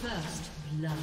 First blood.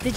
Did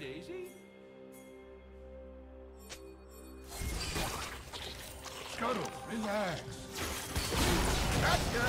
Daisy? Scuttle, relax. Gotcha.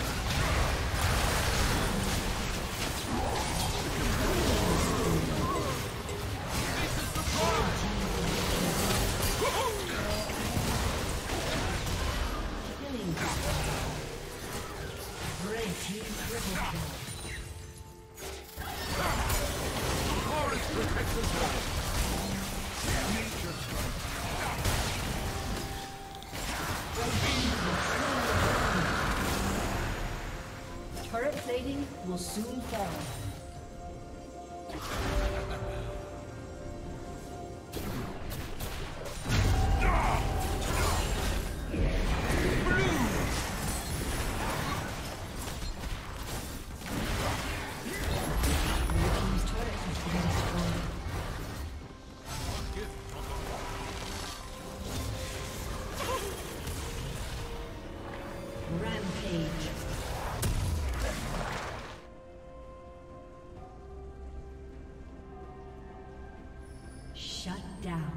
Turret plating will soon fall. Shut down.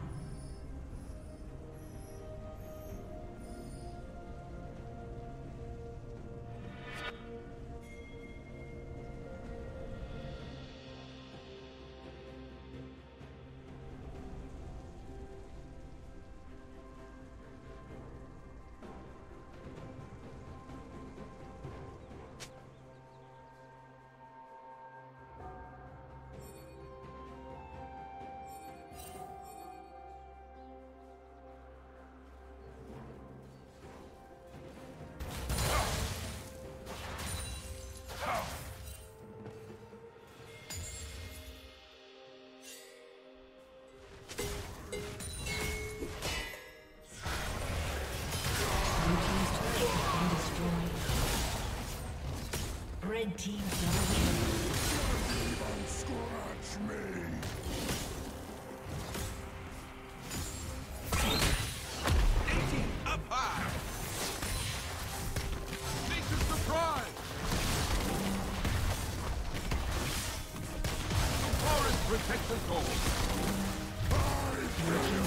Red team double kill. Scratch me. Up high. Make a surprise. The forest protects us all. I will.